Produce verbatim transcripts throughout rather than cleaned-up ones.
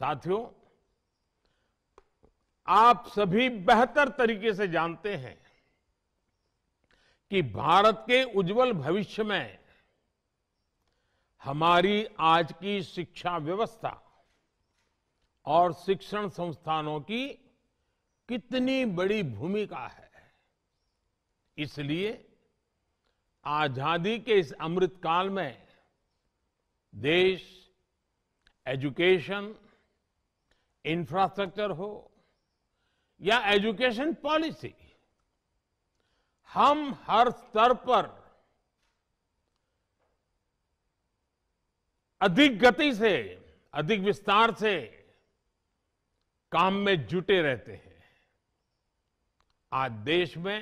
साथियों, आप सभी बेहतर तरीके से जानते हैं कि भारत के उज्जवल भविष्य में हमारी आज की शिक्षा व्यवस्था और शिक्षण संस्थानों की कितनी बड़ी भूमिका है। इसलिए आजादी के इस अमृत काल में देश एजुकेशन इंफ्रास्ट्रक्चर हो या एजुकेशन पॉलिसी, हम हर स्तर पर अधिक गति से, अधिक विस्तार से काम में जुटे रहते हैं। आज देश में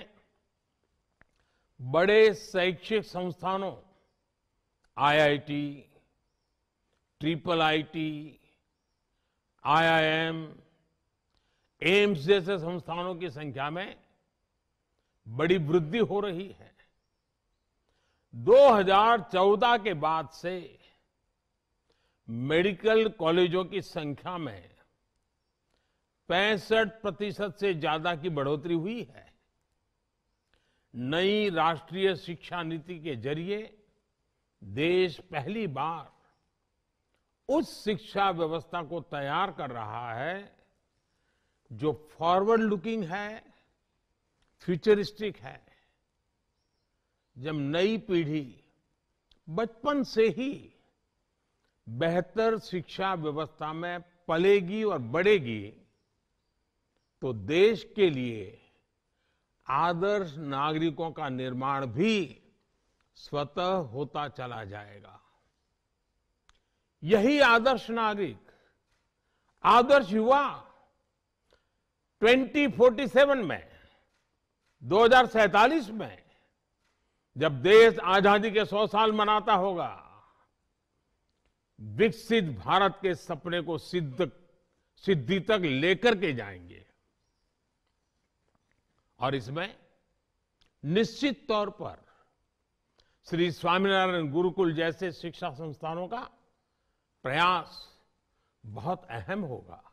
बड़े शैक्षिक संस्थानों IIT, triple IT, IIM, AIIMS जैसे संस्थानों की संख्या में बड़ी वृद्धि हो रही है। दो हज़ार चौदह के बाद से मेडिकल कॉलेजों की संख्या में पैंसठ प्रतिशत से ज्यादा की बढ़ोतरी हुई है। नई राष्ट्रीय शिक्षा नीति के जरिए देश पहली बार उस शिक्षा व्यवस्था को तैयार कर रहा है जो फॉरवर्ड लुकिंग है, फ्यूचरिस्टिक है। जब नई पीढ़ी बचपन से ही बेहतर शिक्षा व्यवस्था में पलेगी और बढ़ेगी तो देश के लिए आदर्श नागरिकों का निर्माण भी स्वतः होता चला जाएगा। यही आदर्श नागरिक, आदर्श युवा ट्वेंटी फोर्टी सेवन में, दो हज़ार सैंतालीस में जब देश आजादी के सौ साल मनाता होगा, विकसित भारत के सपने को सिद्ध सिद्धि तक लेकर के जाएंगे। और इसमें निश्चित तौर पर श्री स्वामीनारायण गुरुकुल जैसे शिक्षा संस्थानों का प्रयास बहुत अहम होगा।